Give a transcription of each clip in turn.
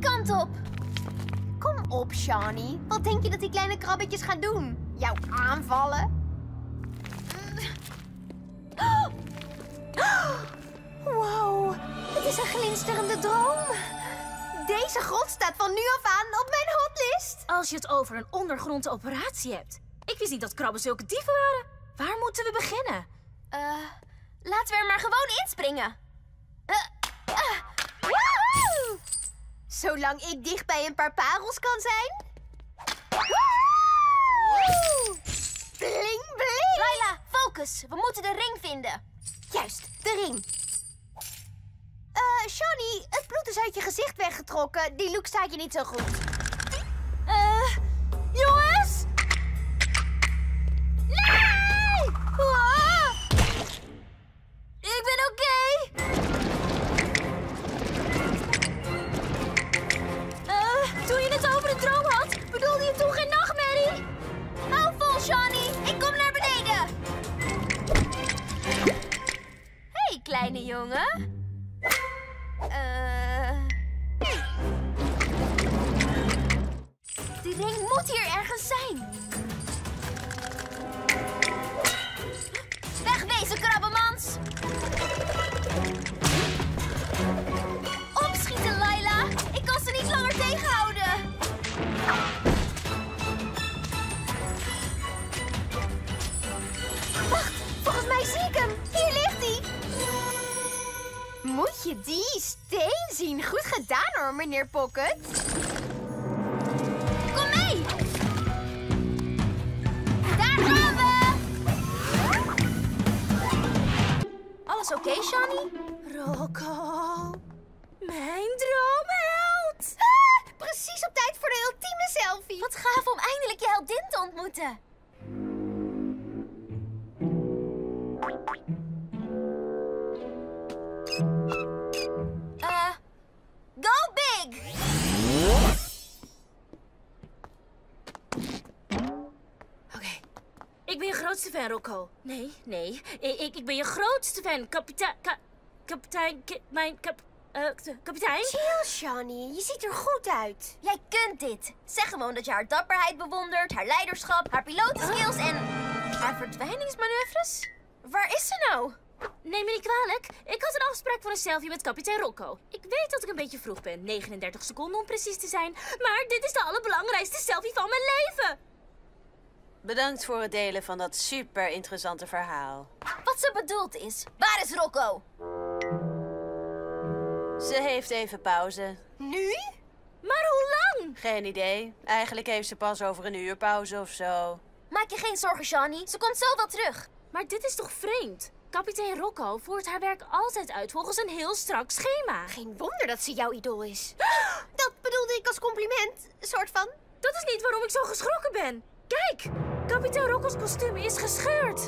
die kant op. Kom op, Shani. Wat denk je dat die kleine krabbetjes gaan doen? Jou aanvallen? Wow, het is een glinsterende droom. Deze grot staat van nu af aan op mijn hotlist. Als je het over een ondergrondse operatie hebt. Ik wist niet dat krabben zulke dieven waren. Waar moeten we beginnen? Laten we er maar gewoon inspringen. Woehoe! Zolang ik dicht bij een paar parels kan zijn. Woehoe! Bling, bling! Lila, focus. We moeten de ring vinden. Juist, de ring. Shani, het bloed is uit je gezicht weggetrokken. Die look staat je niet zo goed. Jongens! Nee! Wow! Ik ben oké. Toen je het over de droom had, bedoelde je toen geen nachtmerrie? Hou vol, Shani. Ik kom naar beneden. Hey, kleine jongen. Die ring moet hier ergens zijn. Wegwezen, krabbemans. Opschieten, Lila. Ik kan ze niet langer tegenhouden. Wacht, volgens mij zie ik hem. Hier ligt hij. Moet je die steen zien? Goed gedaan hoor, meneer Pocket. Kom mee! Daar gaan we! Alles oké, Shani? Rocco, mijn droomheld! Ah, precies op tijd voor de ultieme selfie. Wat gaaf om eindelijk je heldin te ontmoeten. Go big! Oké. Ik ben je grootste fan, Rocco. Nee. Ik ben je grootste fan. Kapitein? Chill, Shani. Je ziet er goed uit. Jij kunt dit. Zeg gewoon dat je haar dapperheid bewondert, haar leiderschap, haar pilotenskills en... haar verdwijningsmanoeuvres? Waar is ze nou? Neem me niet kwalijk. Ik had een afspraak voor een selfie met kapitein Rocco. Ik weet dat ik een beetje vroeg ben. 39 seconden om precies te zijn. Maar dit is de allerbelangrijkste selfie van mijn leven. Bedankt voor het delen van dat super interessante verhaal. Wat ze bedoelt is, waar is Rocco? Ze heeft even pauze. Nu? Maar hoe lang? Geen idee. Eigenlijk heeft ze pas over een uur pauze of zo. Maak je geen zorgen, Shani. Ze komt zo wel terug. Maar dit is toch vreemd? Kapitein Rocco voert haar werk altijd uit volgens een heel strak schema. Geen wonder dat ze jouw idool is. Dat bedoelde ik als compliment, soort van. Dat is niet waarom ik zo geschrokken ben. Kijk, kapitein Rocco's kostuum is gescheurd.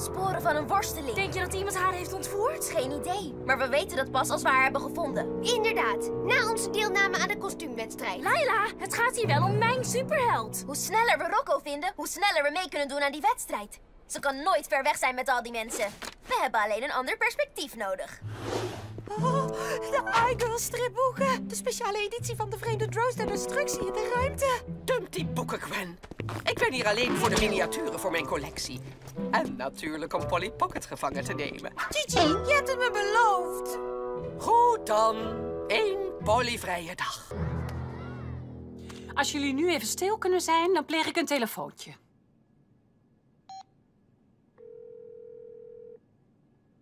Sporen van een worsteling. Denk je dat iemand haar heeft ontvoerd? Geen idee. Maar we weten dat pas als we haar hebben gevonden. Inderdaad, na onze deelname aan de kostuumwedstrijd. Lila, het gaat hier wel om mijn superheld. Hoe sneller we Rocco vinden, hoe sneller we mee kunnen doen aan die wedstrijd. Ze kan nooit ver weg zijn met al die mensen. We hebben alleen een ander perspectief nodig. Oh, de iGirl stripboeken. De speciale editie van de vreemde drones ter destructie in de ruimte. Dump die boeken, Gwen. Ik ben hier alleen voor de miniaturen voor mijn collectie. En natuurlijk om Polly Pocket gevangen te nemen. Gigi, je hebt het me beloofd. Goed dan. 1 Polly-vrije dag. Als jullie nu even stil kunnen zijn, dan pleeg ik een telefoontje.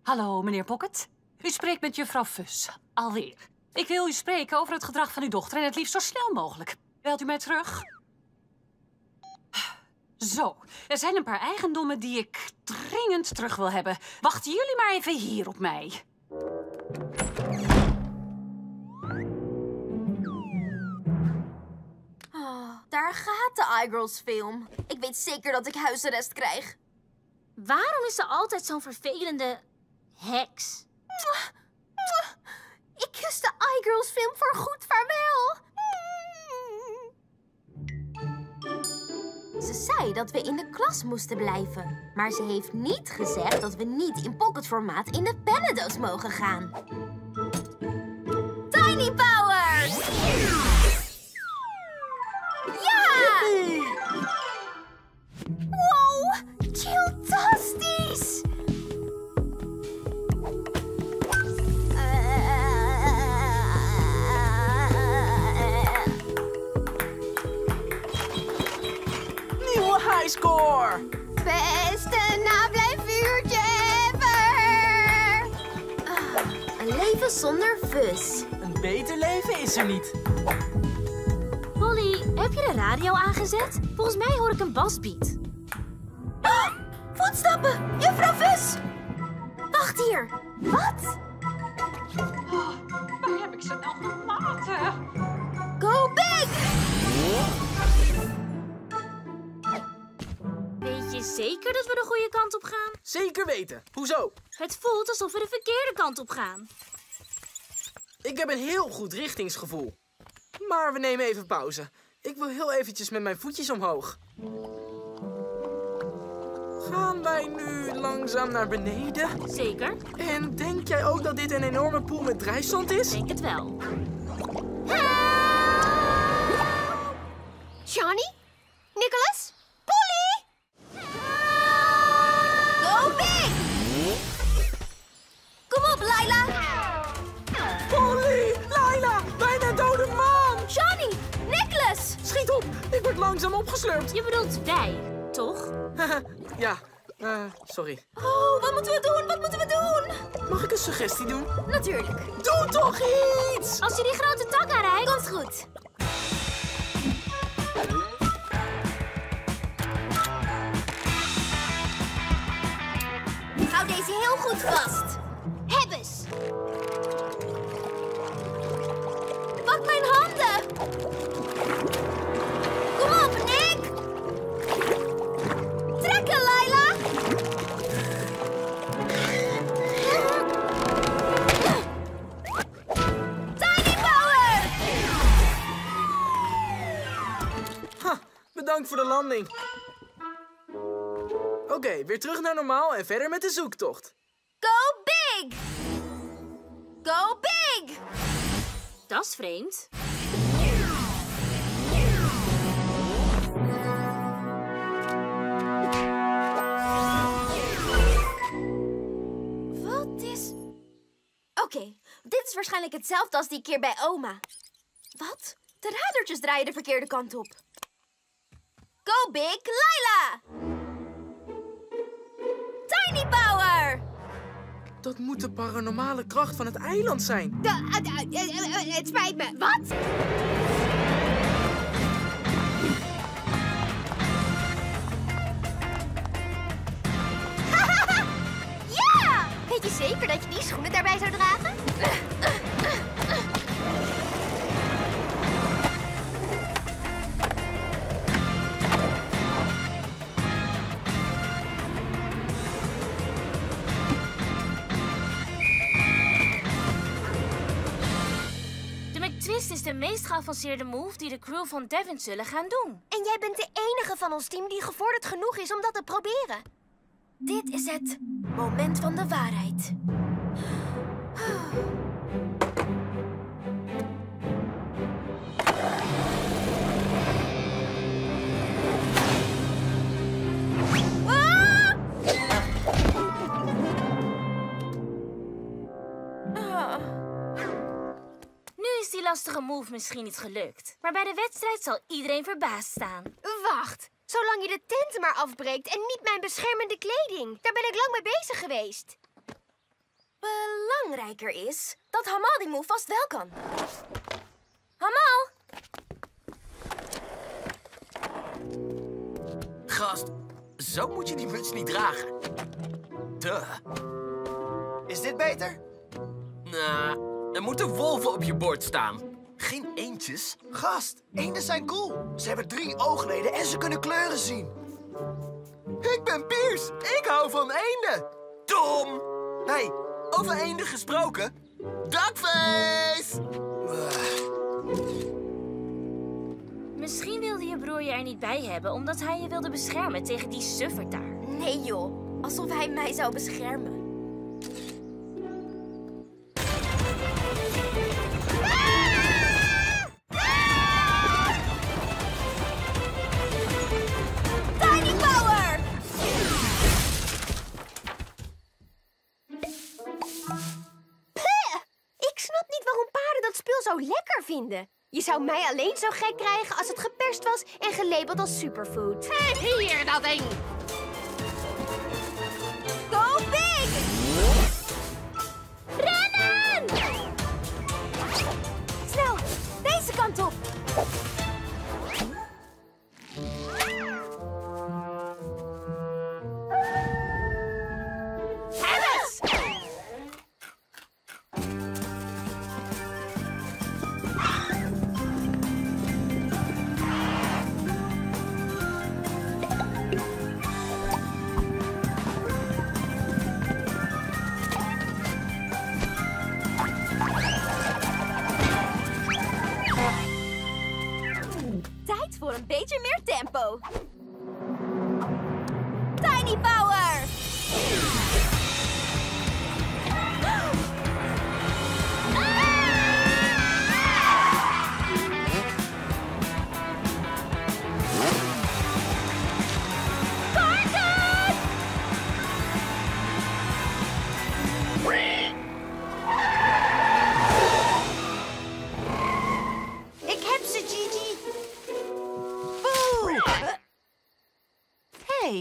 Hallo, meneer Pocket. U spreekt met juffrouw Fus. Alweer. Ik wil u spreken over het gedrag van uw dochter en het liefst zo snel mogelijk. Belt u mij terug? Zo, er zijn een paar eigendommen die ik dringend terug wil hebben. Wachten jullie maar even hier op mij. Oh, daar gaat de iGirls film. Ik weet zeker dat ik huisarrest krijg. Waarom is ze altijd zo'n vervelende... heks. Ik kus de iGirls film voor goed vaarwel. Ze zei dat we in de klas moesten blijven. Maar ze heeft niet gezegd dat we niet in pocketformaat in de pennendoos mogen gaan. Tiny Powers! leven zonder vis. Een beter leven is er niet. Polly, heb je de radio aangezet? Volgens mij hoor ik een basbeat. Ah, voetstappen! Juffrouw Vis! Wacht hier! Wat? Oh, waar heb ik ze nou gelaten? Go big! Weet je zeker dat we de goede kant op gaan? Zeker weten. Hoezo? Het voelt alsof we de verkeerde kant op gaan. Ik heb een heel goed richtingsgevoel. Maar we nemen even pauze. Ik wil heel eventjes met mijn voetjes omhoog. Gaan wij nu langzaam naar beneden? Zeker. En denk jij ook dat dit een enorme poel met drijfzand is? Ik denk het wel. Help! Johnny? Nicholas? Polly? Go big! Kom op, Lila! Polly! Lila! Bijna dode man! Johnny! Nicholas! Schiet op! Ik word langzaam opgeslurpt. Je bedoelt wij, toch? Ja, sorry. Oh, wat moeten we doen? Wat moeten we doen? Mag ik een suggestie doen? Natuurlijk. Doe toch iets! Als je die grote tak aanrijdt, komt het goed. Hou deze heel goed vast. Hebbes. Pak mijn handen. Kom op, Nick. Trekken, Lila! Tiny power! Ha, bedankt voor de landing. Oké, weer terug naar normaal en verder met de zoektocht. Go big! Go big! Dat is vreemd. Oké, dit is waarschijnlijk hetzelfde als die keer bij oma. Wat? De radertjes draaien de verkeerde kant op. Go big, Lila! Tiny power! Dat moet de paranormale kracht van het eiland zijn. Het spijt me. Wat? Weet je zeker dat je die schoenen daarbij zou dragen? De McTwist is de meest geavanceerde move die de crew van Devin zullen gaan doen. En jij bent de enige van ons team die gevorderd genoeg is om dat te proberen. Dit is het moment van de waarheid. Nu is die lastige move misschien niet gelukt. Maar bij de wedstrijd zal iedereen verbaasd staan. Wacht! Zolang je de tenten maar afbreekt en niet mijn beschermende kleding. Daar ben ik lang mee bezig geweest. Belangrijker is dat Hamal die move vast wel kan. Hamal! Gast, zo moet je die muts niet dragen. Duh. Is dit beter? Nou, er moeten wolven op je bord staan. Geen eendjes? Gast, eenden zijn cool. Ze hebben 3 oogleden en ze kunnen kleuren zien. Ik ben Piers. Ik hou van eenden. Dom. Hey, over eenden gesproken. Duckface! Misschien wilde je broer je er niet bij hebben omdat hij je wilde beschermen tegen die suffert daar. Nee joh, alsof hij mij zou beschermen. Vinden. Je zou mij alleen zo gek krijgen als het geperst was en gelabeld als superfood. Hier dat ding! Go big! Rennen! voor een beetje meer tempo. Tiny Power!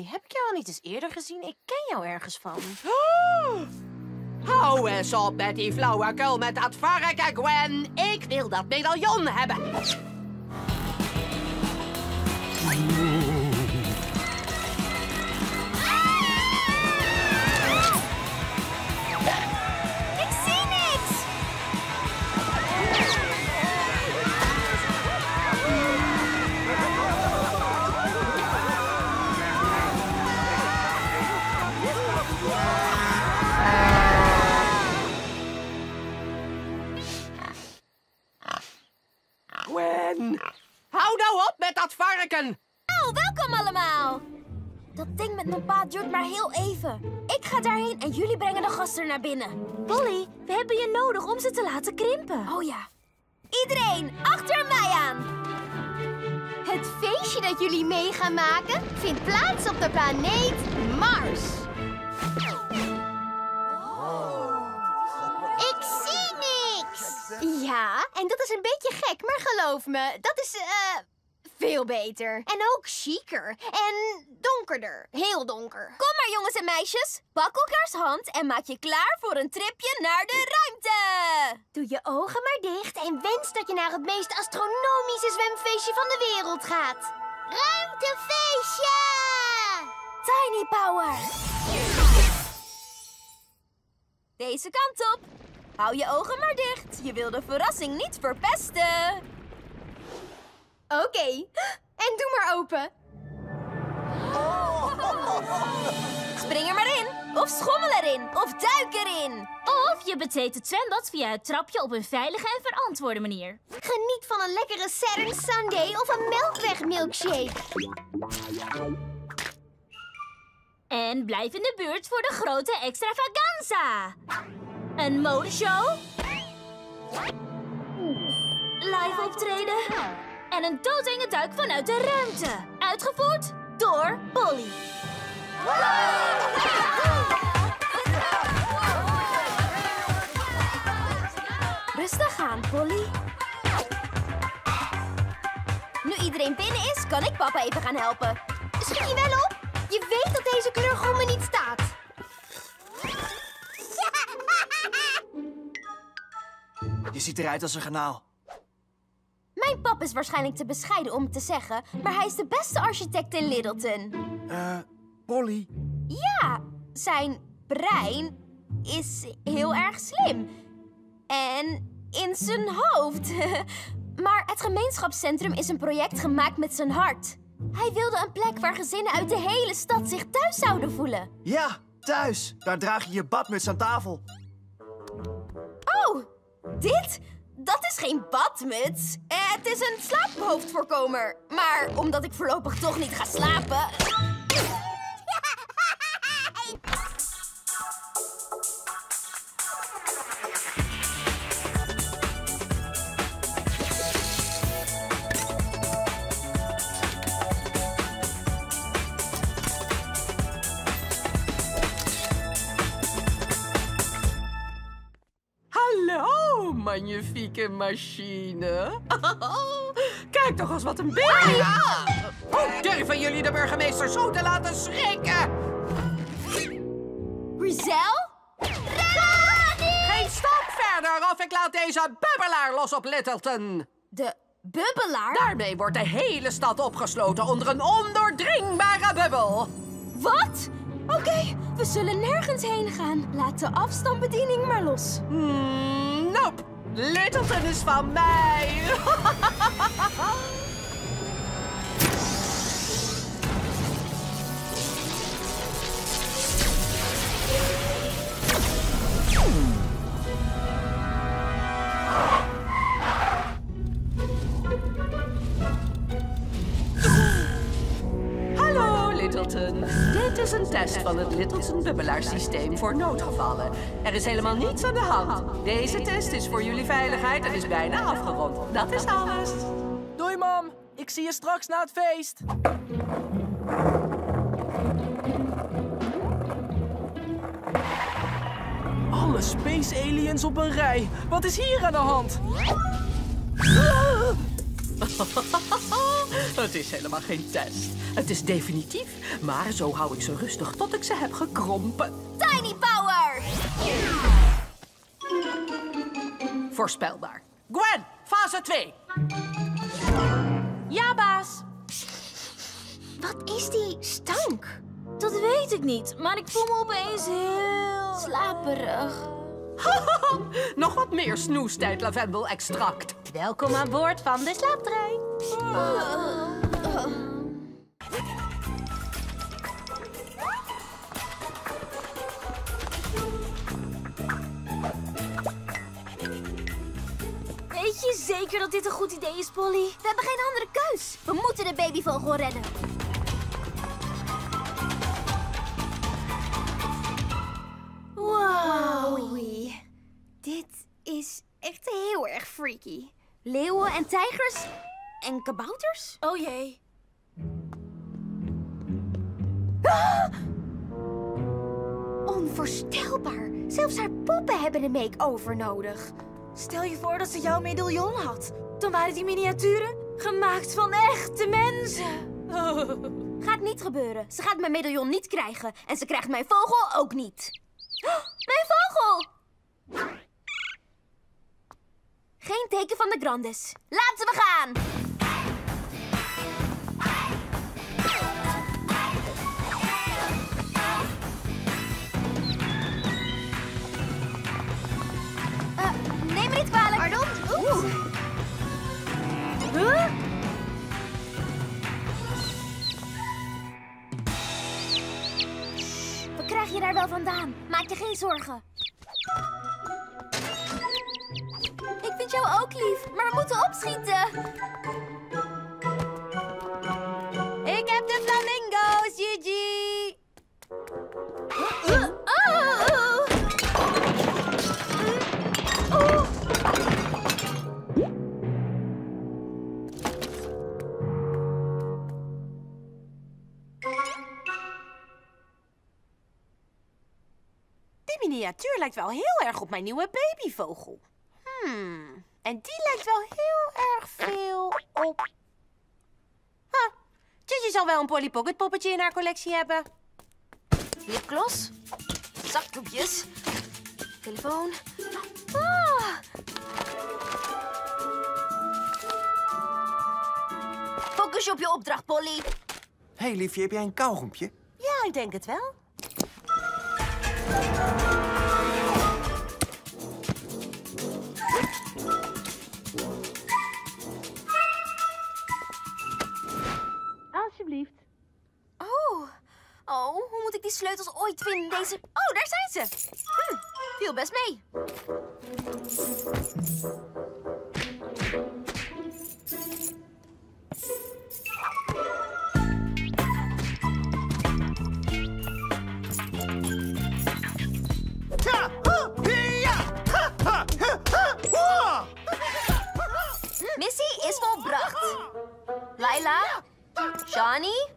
Heb ik jou al niet eens eerder gezien? Ik ken jou ergens van. Oh. Hou eens op met die flauwekul met dat varken, Gwen. Ik wil dat medaillon hebben. Hou nou op met dat varken! Oh, welkom allemaal! Dat ding met mijn pa duurt maar heel even. Ik ga daarheen en jullie brengen de gasten naar binnen. Polly, we hebben je nodig om ze te laten krimpen. Oh ja. Iedereen, achter mij aan! Het feestje dat jullie mee gaan maken vindt plaats op de planeet Mars. Ja, en dat is een beetje gek, maar geloof me, dat is veel beter. En ook chiquer en donkerder, heel donker. Kom maar jongens en meisjes, pak elkaars hand en maak je klaar voor een tripje naar de ruimte. Doe je ogen maar dicht en wens dat je naar het meest astronomische zwemfeestje van de wereld gaat. Ruimtefeestje! Tiny Power! Deze kant op. Hou je ogen maar dicht. Je wil de verrassing niet verpesten. Oké. En doe maar open. Spring er maar in. Of schommel erin. Of duik erin. Of je betreedt het zwembad via het trapje op een veilige en verantwoorde manier. Geniet van een lekkere Saturn Sunday of een melkwegmilkshake. En blijf in de buurt voor de grote extravaganza. Een modeshow, live optreden en een doodenge duik vanuit de ruimte. Uitgevoerd door Polly. Rustig aan, Polly. Nu iedereen binnen is, kan ik papa even gaan helpen. Schiet je wel op? Je weet dat deze kleur groen me niet staat. Je ziet eruit als een kanaal. Mijn pap is waarschijnlijk te bescheiden om het te zeggen, maar hij is de beste architect in Littleton. Polly? Ja, zijn brein is heel erg slim. En in zijn hoofd. Maar het gemeenschapscentrum is een project gemaakt met zijn hart. Hij wilde een plek waar gezinnen uit de hele stad zich thuis zouden voelen. Ja, thuis. Daar draag je je badmuts aan tafel. Oh! Dit? Dat is geen badmuts. Het is een slaaphoofdvoorkomer. Maar omdat ik voorlopig toch niet ga slapen... Magnifieke machine. Kijk toch eens wat een beer. Ja. Hoe durven jullie de burgemeester zo te laten schrikken? Rizel? Geen stap verder of ik laat deze bubbelaar los op Littleton. De bubbelaar? Daarmee wordt de hele stad opgesloten onder een ondoordringbare bubbel. Wat? Oké, we zullen nergens heen gaan. Laat de afstandsbediening maar los. Nope. Littleton is van mij! is een test van het Littleton-bubbelaarsysteem voor noodgevallen. Er is helemaal niets aan de hand. Deze test is voor jullie veiligheid en is bijna afgerond. Dat is alles. Doei, mam. Ik zie je straks na het feest. Alle space aliens op een rij. Wat is hier aan de hand? Het is helemaal geen test. Het is definitief, maar zo hou ik ze rustig tot ik ze heb gekrompen. Tiny Power! Voorspelbaar. Gwen, fase 2. Ja, baas. Wat is die stank? Dat weet ik niet, maar ik voel me opeens heel slaperig. Nog wat meer snoestijd lavendelextract. Welkom aan boord van de slaaptrein. Weet je zeker dat dit een goed idee is, Polly? We hebben geen andere keus. We moeten de babyvogel redden. Wowie. Dit is echt heel erg freaky. Leeuwen en tijgers en kabouters? Oh jee. Ah! Onvoorstelbaar. Zelfs haar poppen hebben een make-over nodig. Stel je voor dat ze jouw medaillon had. Dan waren die miniaturen gemaakt van echte mensen. Gaat niet gebeuren. Ze gaat mijn medaillon niet krijgen. En ze krijgt mijn vogel ook niet. Oh, mijn vogel! Geen teken van de Grandes. Laten we gaan! Neem me niet kwalijk. Pardon? Oeh. Huh? We krijgen je daar wel vandaan. Maak je geen zorgen. Ik vind jou ook lief, maar we moeten opschieten. Ik heb de flamingo's, Gigi. Die miniatuur lijkt wel heel erg op mijn nieuwe babyvogel. En die lijkt wel heel erg veel op... Gigi zal wel een Polly Pocket poppetje in haar collectie hebben. Lipgloss, zakdoekjes, telefoon. Focus je op je opdracht, Polly. Hey, liefje, heb jij een kauwgompje? Ja, ik denk het wel. Alsjeblieft. Oh, hoe moet ik die sleutels ooit vinden? Deze... Oh, daar zijn ze. Viel best mee. Missie is volbracht. Lila, Johnny.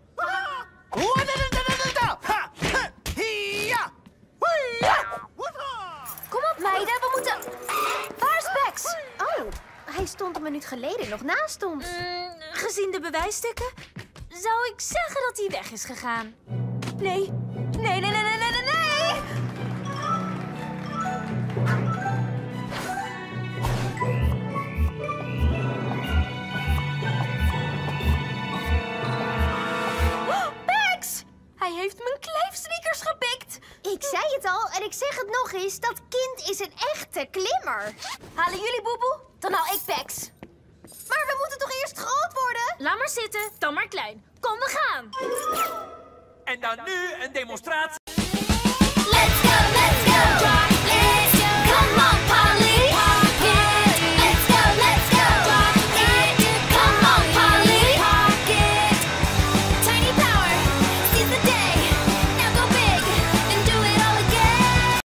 Kom op, meiden, we moeten... Waar is Pax? Oh, hij stond een minuut geleden nog naast ons. Gezien de bewijsstukken zou ik zeggen dat hij weg is gegaan. Nee. Hij heeft mijn kleefsneakers gepikt. Ik zei het al en ik zeg het nog eens. Dat kind is een echte klimmer. Halen jullie boeboe? Dan haal ik Pax. Maar we moeten toch eerst groot worden? Laat maar zitten, dan maar klein. Kom, we gaan. En dan nu een demonstratie. Let's go, let's go.